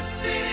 Mississippi.